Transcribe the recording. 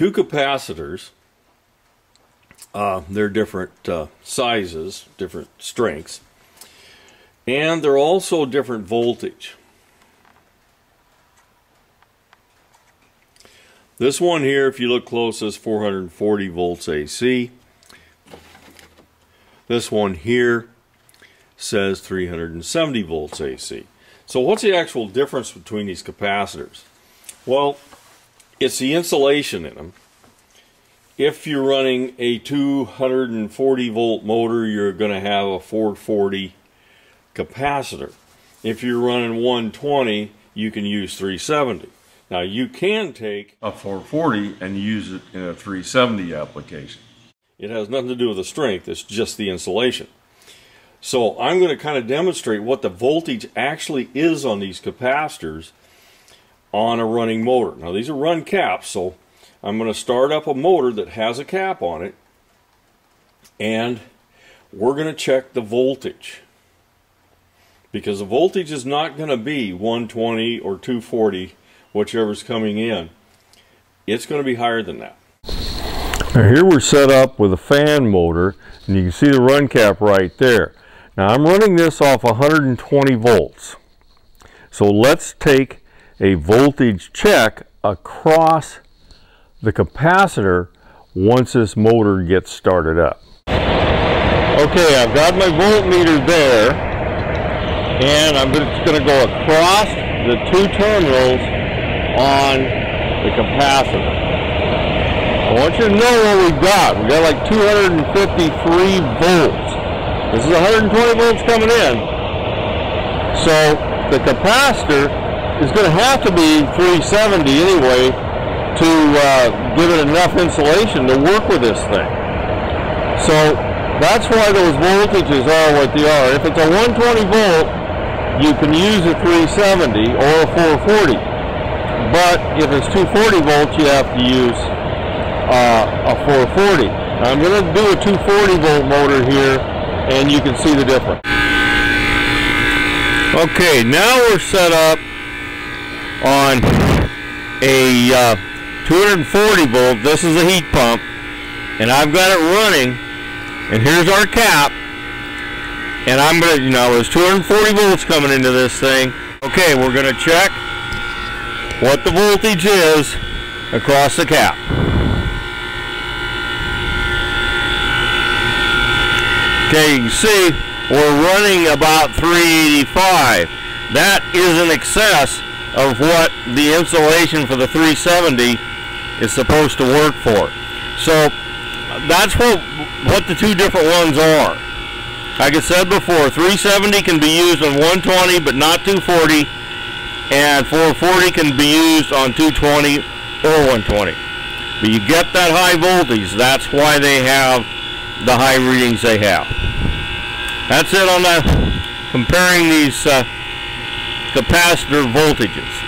two capacitors. They're different sizes, different strengths, and they're also different voltage. This one here, if you look close, is 440 volts AC. This one here says 370 volts AC. So what's the actual difference between these capacitors? Well, it's the insulation in them. If you're running a 240 volt motor, you're going to have a 440 capacitor. If you're running 120, you can use 370. Now you can take a 440 and use it in a 370 application. It has nothing to do with the strength, it's just the insulation. So I'm going to kind of demonstrate what the voltage actually is on these capacitors on a running motor. Now these are run caps, so I'm going to start up a motor that has a cap on it, and we're going to check the voltage, because the voltage is not going to be 120 or 240, whichever's coming in. It's going to be higher than that. Now here we're set up with a fan motor, and you can see the run cap right there. Now I'm running this off 120 volts. So let's take a voltage check across the capacitor once this motor gets started up. Okay, I've got my voltmeter there, and I'm just going to go across the two terminals on the capacitor. I want you to know what we've got. We've got like 253 volts. This is 120 volts coming in. So the capacitor is going to have to be 370 anyway, to give it enough insulation to work with this thing. So that's why those voltages are what they are. If it's a 120 volt, you can use a 370 or a 440. But if it's 240 volts, you have to use a 440. Now I'm going to do a 240 volt motor here, and you can see the difference. Okay, now we're set up on a 240 volt, this is a heat pump, and I've got it running, and here's our cap, and I'm going to, you know, there's 240 volts coming into this thing. Okay, we're going to check what the voltage is across the cap. Okay, you can see we're running about 385. That is in excess of what the insulation for the 370 is supposed to work for. So that's what the two different ones are. Like I said before, 370 can be used on 120 but not 240, and 440 can be used on 220 or 120. But you get that high voltage, that's why they have the high readings they have. That's it on comparing these capacitor voltages.